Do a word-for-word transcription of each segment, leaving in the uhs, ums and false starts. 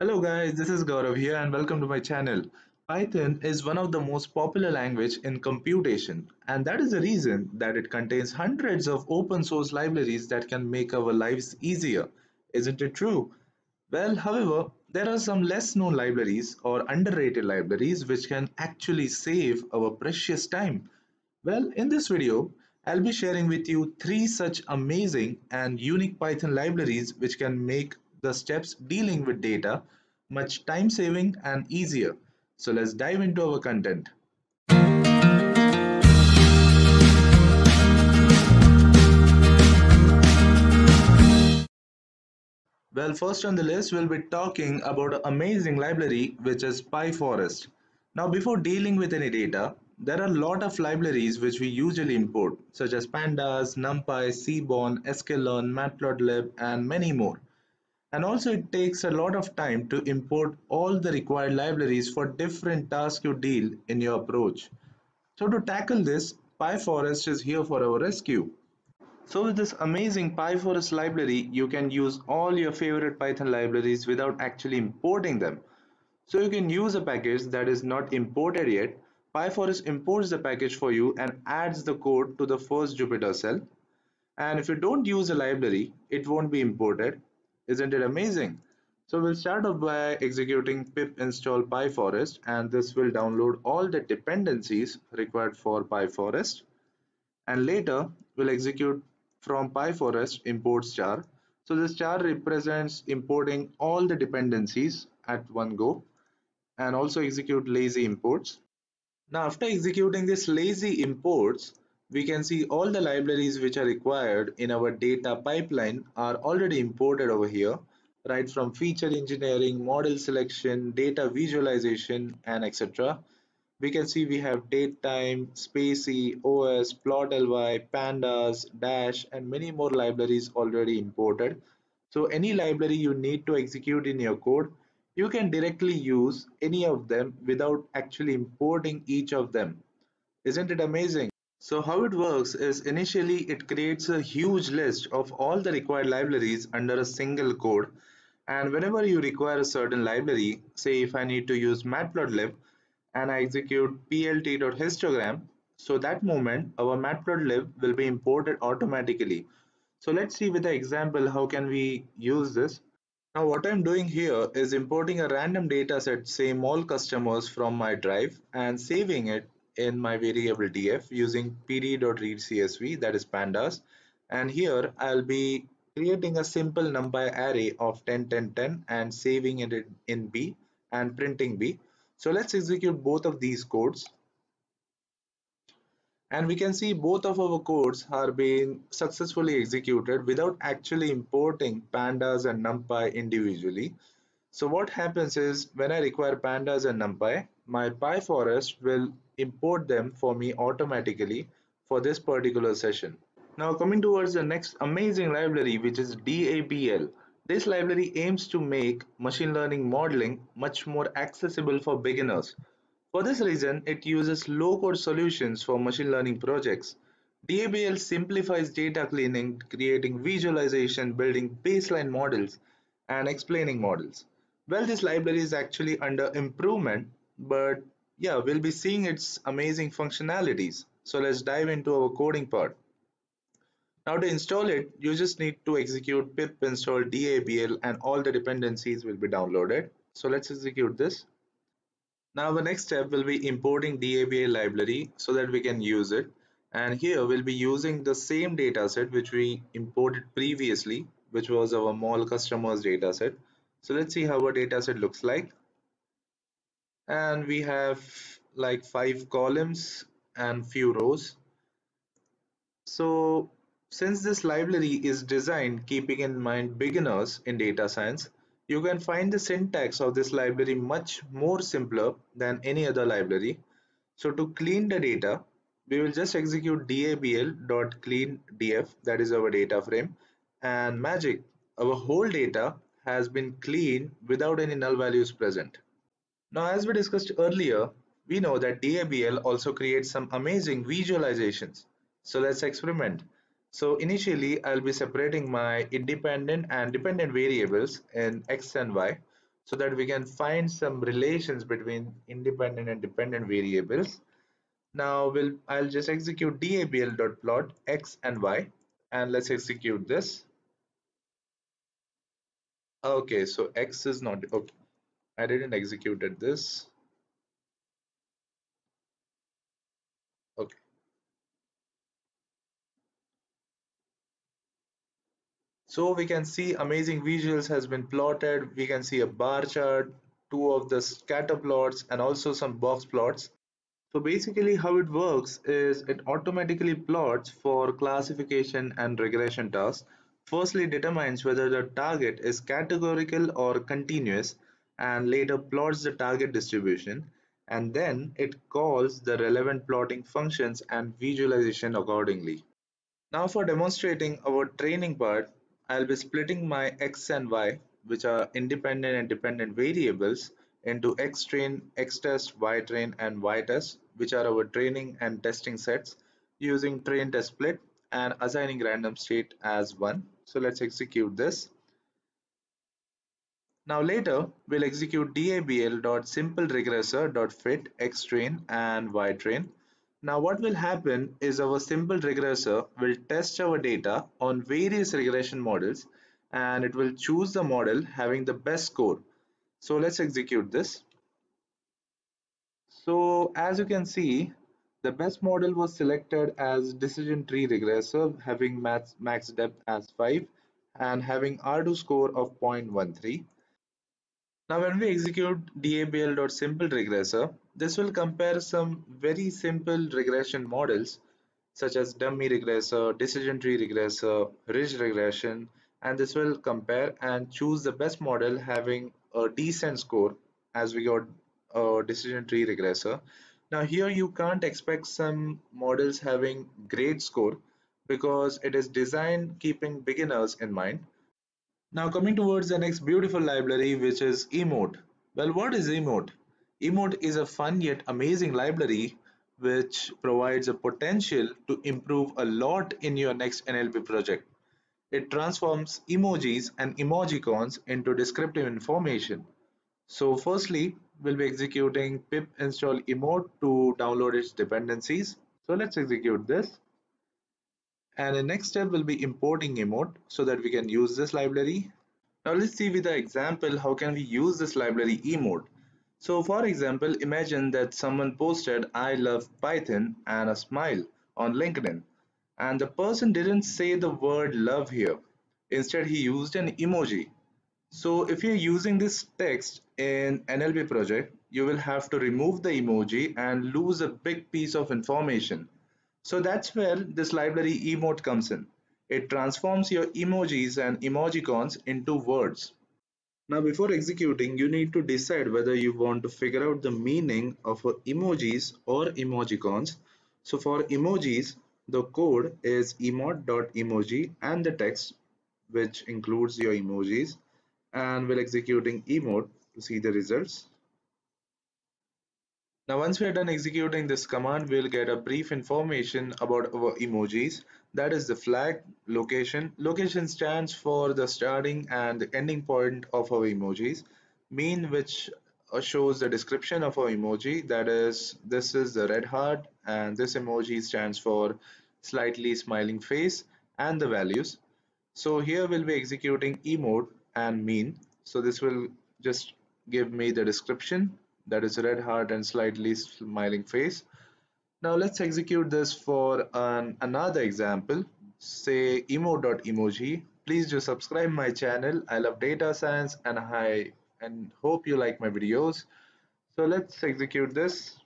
Hello guys, this is Gaurav here and welcome to my channel. Python is one of the most popular language in computation, and that is the reason that it contains hundreds of open source libraries that can make our lives easier. Isn't it true? Well, however, there are some less known libraries or underrated libraries which can actually save our precious time. Well, in this video, I'll be sharing with you three such amazing and unique Python libraries which can make the steps dealing with data much time saving and easier. So let's dive into our content. Well, first on the list we'll be talking about an amazing library which is PyForest. Now before dealing with any data, there are a lot of libraries which we usually import such as pandas, numpy, seaborn, sklearn, matplotlib and many more. And also it takes a lot of time to import all the required libraries for different tasks you deal in your approach. So to tackle this, PyForest is here for our rescue. So with this amazing PyForest library, you can use all your favorite Python libraries without actually importing them. So you can use a package that is not imported yet. PyForest imports the package for you and adds the code to the first Jupyter cell. And if you don't use a library, it won't be imported. Isn't it amazing? So we'll start off by executing pip install PyForest, and this will download all the dependencies required for PyForest. And later we'll execute from PyForest import star. So this star represents importing all the dependencies at one go, and also execute lazy imports. Now after executing this lazy imports, we can see all the libraries which are required in our data pipeline are already imported over here, right from feature engineering, model selection, data visualization and et cetera. We can see we have datetime, spaCy, os, plotly, pandas, dash and many more libraries already imported. So any library you need to execute in your code, you can directly use any of them without actually importing each of them. Isn't it amazing? So how it works is initially it creates a huge list of all the required libraries under a single code, and whenever you require a certain library, say if I need to use matplotlib and I execute plt.histogram, so that moment our matplotlib will be imported automatically. So let's see with the example how can we use this. Now what I'm doing here is importing a random dataset, say mall customers from my drive, and saving it in my variable df using pd.readcsv, that is pandas, and here I'll be creating a simple numpy array of ten ten ten and saving it in b and printing b. So let's execute both of these codes, and we can see both of our codes are being successfully executed without actually importing pandas and numpy individually. So what happens is when I require pandas and numpy, my PyForest will import them for me automatically for this particular session. Now coming towards the next amazing library, which is D A B L. This library aims to make machine learning modeling much more accessible for beginners. For this reason, it uses low-code solutions for machine learning projects. D A B L simplifies data cleaning, creating visualization, building baseline models, and explaining models. Well, this library is actually under improvement, but yeah, we'll be seeing its amazing functionalities. So let's dive into our coding part. Now to install it, you just need to execute pip install D A B L and all the dependencies will be downloaded. So let's execute this. Now the next step will be importing D A B L library so that we can use it. And here we'll be using the same dataset which we imported previously, which was our mall customers dataset. So let's see how our dataset looks like. And we have like five columns and few rows. So since this library is designed keeping in mind beginners in data science, you can find the syntax of this library much more simpler than any other library. So to clean the data, we will just execute dabl.cleandf, that is our data frame, and magic, our whole data has been cleaned without any null values present. Now as we discussed earlier, we know that D A B L also creates some amazing visualizations. So let's experiment. So initially I'll be separating my independent and dependent variables in x and y. so that we can find some relations between independent and dependent variables. Now we'll I'll just execute dabl.plot x and y, and let's execute this. Okay, so x is not okay. I didn't executed this. Okay. So we can see amazing visuals has been plotted. We can see a bar chart, two of the scatter plots, and also some box plots. So basically how it works is it automatically plots for classification and regression tasks. Firstly, determines whether the target is categorical or continuous, and later plots the target distribution, and then it calls the relevant plotting functions and visualization accordingly. Now for demonstrating our training part, I'll be splitting my x and y, which are independent and dependent variables, into x train, x test, y train, and y test, which are our training and testing sets, using train test split and assigning random state as one. So let's execute this. Now later we'll execute dabl.simpleregressor.fit x train and y train. Now what will happen is our simple regressor will test our data on various regression models, and it will choose the model having the best score. So let's execute this. So as you can see, the best model was selected as decision tree regressor, having max, max depth as five and having R two score of zero point one three. Now when we execute dabl.simpleregressor, this will compare some very simple regression models such as dummy regressor, decision tree regressor, ridge regression, and this will compare and choose the best model having a decent score, as we got a decision tree regressor. Now here you can't expect some models having great score because it is designed keeping beginners in mind. Now coming towards the next beautiful library, which is Emot. Well, what is Emot? Emot is a fun yet amazing library which provides a potential to improve a lot in your next N L P project. It transforms emojis and emojicons into descriptive information. So firstly, we'll be executing pip install Emot to download its dependencies. So let's execute this. And the next step will be importing Emot so that we can use this library. Now let's see with the example how can we use this library Emot. So for example, imagine that someone posted I love Python and a smile on LinkedIn, and the person didn't say the word love here. Instead he used an emoji. So if you're using this text in N L P project, you will have to remove the emoji and lose a big piece of information. So that's where this library Emot comes in. It transforms your emojis and emojicons into words. Now before executing, you need to decide whether you want to figure out the meaning of emojis or emojicons. So for emojis, the code is emot.emoji and the text, which includes your emojis, and we're executing Emot to see the results. Now once we are done executing this command, we'll get a brief information about our emojis. That is the flag, location. Location stands for the starting and the ending point of our emojis. Mean, which shows the description of our emoji. That is, this is the red heart and this emoji stands for slightly smiling face, and the values. So here we'll be executing Emot and mean. So this will just give me the description. That is red heart and slightly smiling face. Now let's execute this for an, another example. Say emo.emoji. Please do subscribe my channel. I love data science and I and hope you like my videos. So let's execute this.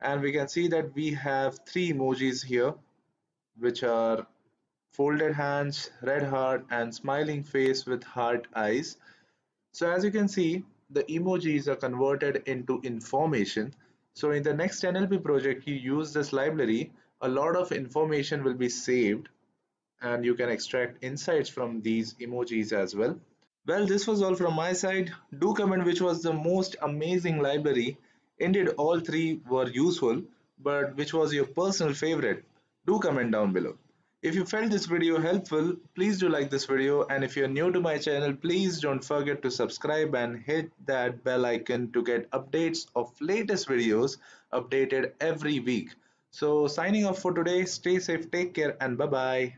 And we can see that we have three emojis here, which are folded hands, red heart, and smiling face with heart eyes. So as you can see, the emojis are converted into information. So in the next N L P project, you use this library, a lot of information will be saved and you can extract insights from these emojis as well. Well, this was all from my side. Do comment which was the most amazing library. Indeed, all three were useful, but which was your personal favorite? Do comment down below. If you felt this video helpful, please do like this video, and if you're new to my channel, please don't forget to subscribe and hit that bell icon to get updates of latest videos updated every week. So signing off for today, stay safe, take care, and bye bye.